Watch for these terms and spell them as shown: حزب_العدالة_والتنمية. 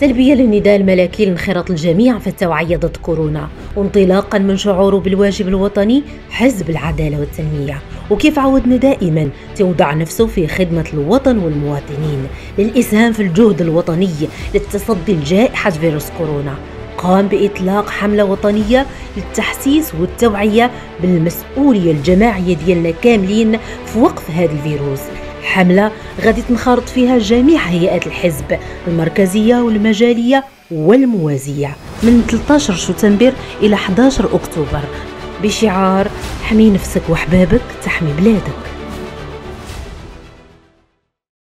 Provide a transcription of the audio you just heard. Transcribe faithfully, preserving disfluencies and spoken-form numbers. تلبية للنداء الملكي لانخراط الجميع في التوعية ضد كورونا، وانطلاقا من شعوره بالواجب الوطني حزب العدالة والتنمية، وكيف عودنا دائما توضع نفسه في خدمة الوطن والمواطنين للإسهام في الجهد الوطني للتصدي لجائحة فيروس كورونا. قام بإطلاق حملة وطنية للتحسيس والتوعية بالمسؤولية الجماعية ديالنا كاملين في وقف هذا الفيروس، حملة غادي تنخرط فيها جميع هيئات الحزب المركزية والمجالية والموازية من ثلاثة عشر شتنبر إلى أحد عشر أكتوبر بشعار حمي نفسك وحبابك تحمي بلادك.